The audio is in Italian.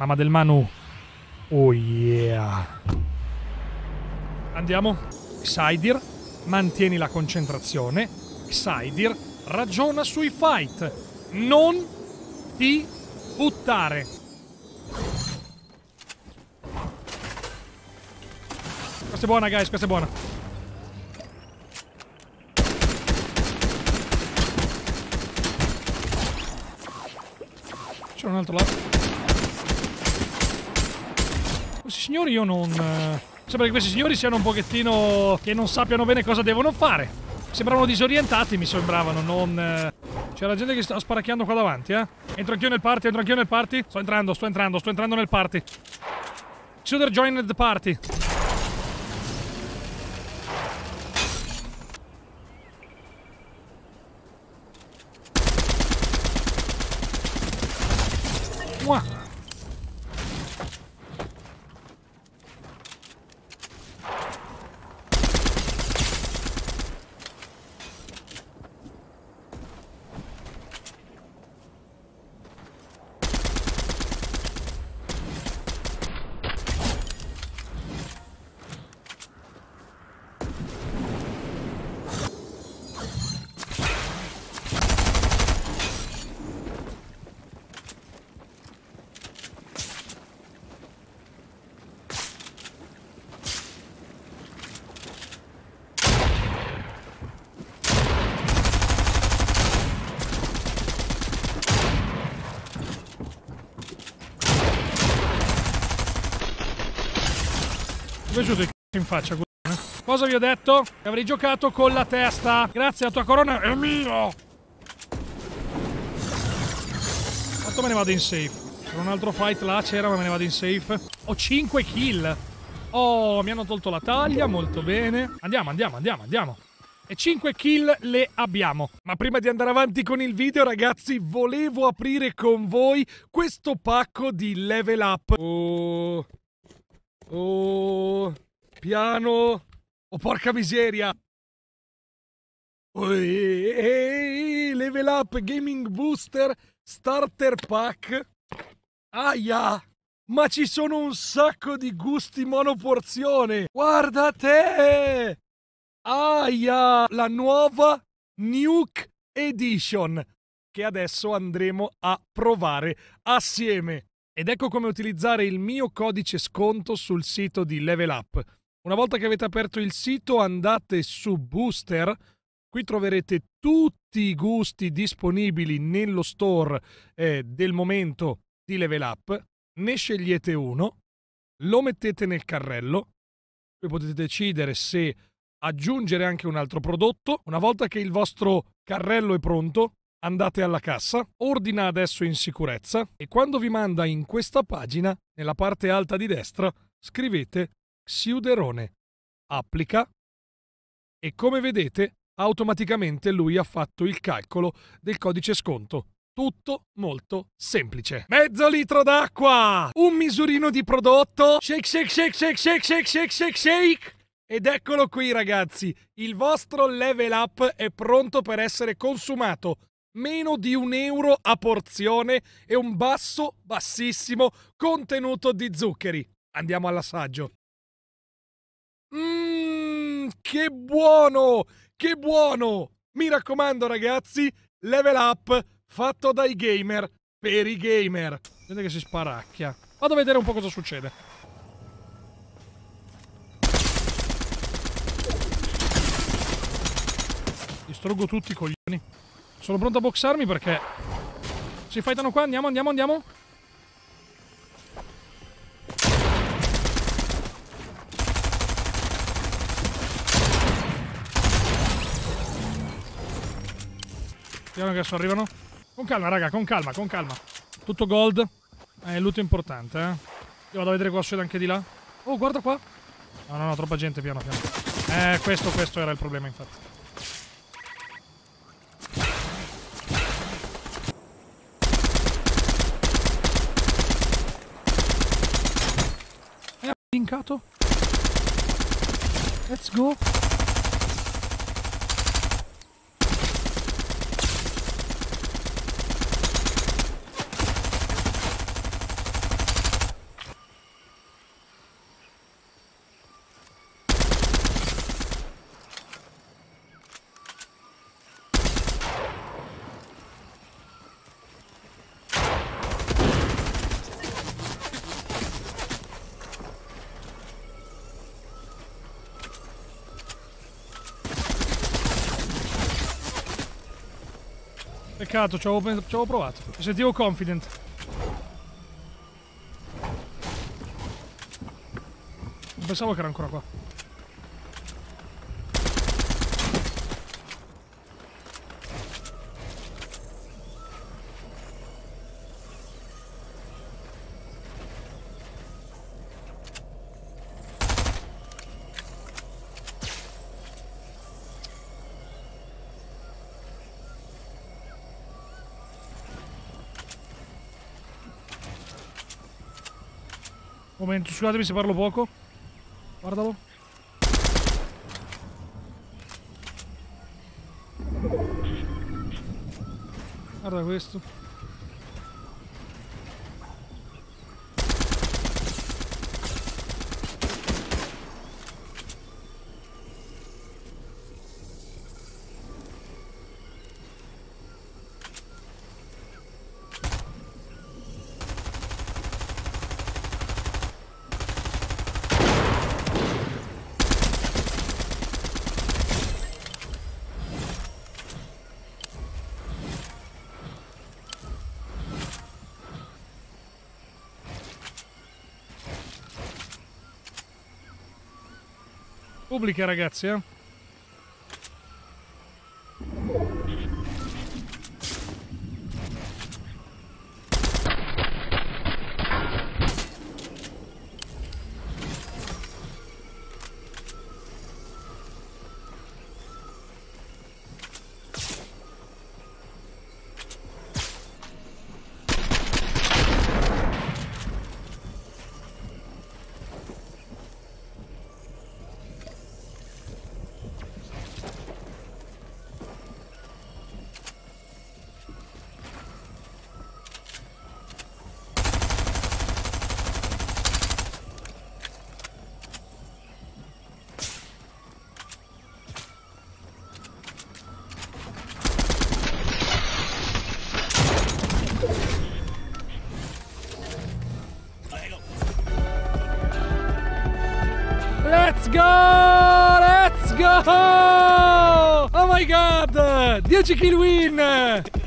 Mamma del Manu. Oh yeah. Andiamo. Xeidir, mantieni la concentrazione. Xeidir, ragiona sui fight. Non ti buttare. Questa è buona, guys, questa è buona. C'è un altro lato. Questi signori io non... Sembra che questi signori siano un pochettino... che non sappiano bene cosa devono fare. Sembravano disorientati, mi sembravano, non... C'era gente che sta sparacchiando qua davanti, eh. Entro anch'io nel party, entro anch'io nel party. Sto entrando nel party. Xiuder joined the party. Mua. Giusto il c***o in faccia, cosa vi ho detto? Che avrei giocato con la testa. Grazie, la tua corona è mio. Quanto me ne vado in safe? C'era un altro fight là, c'era, ma me ne vado in safe. Ho 5 kill. Oh, mi hanno tolto la taglia, molto bene. Andiamo. E 5 kill le abbiamo. Ma prima di andare avanti con il video, ragazzi, volevo aprire con voi questo pacco di Level Up. Oh, piano. Oh, porca miseria. Oh, Level Up Gaming Booster Starter Pack. Aia, ma ci sono un sacco di gusti monoporzione. Guarda te. Aia, la nuova Nuke Edition che adesso andremo a provare assieme. Ed ecco come utilizzare il mio codice sconto sul sito di Level Up. Una volta che avete aperto il sito, andate su Booster. Qui troverete tutti i gusti disponibili nello store del momento di Level Up. Ne scegliete uno, lo mettete nel carrello. Qui potete decidere se aggiungere anche un altro prodotto. Una volta che il vostro carrello è pronto, andate alla cassa, ordina adesso in sicurezza e quando vi manda in questa pagina, nella parte alta di destra, scrivete Xiuderone, applica e come vedete automaticamente lui ha fatto il calcolo del codice sconto. Tutto molto semplice. Mezzo litro d'acqua, un misurino di prodotto, shake. Ed eccolo qui ragazzi, il vostro Level Up è pronto per essere consumato. Meno di €1 a porzione e un bassissimo contenuto di zuccheri. Andiamo all'assaggio. Che buono! Che buono! Mi raccomando ragazzi, Level Up fatto dai gamer per i gamer. Vedete che si sparacchia. Vado a vedere un po' cosa succede. Distruggo tutti i coglioni. Sono pronto a boxarmi perché si fightano qua, andiamo. Vediamo che adesso arrivano. Con calma raga, con calma. Tutto gold. Lutto importante, eh. Io vado a vedere cosa succede anche di là. Oh, guarda qua. No, troppa gente, piano. Questo era il problema infatti. Vincato. Let's go. cercato, ci avevo provato. Mi sentivo confident. Non pensavo che era ancora qua. Momento, scusatemi se parlo poco. Guardalo. Guarda questo. Pubblica, ragazzi, eh? Let's go! Oh my god! 10 kill win!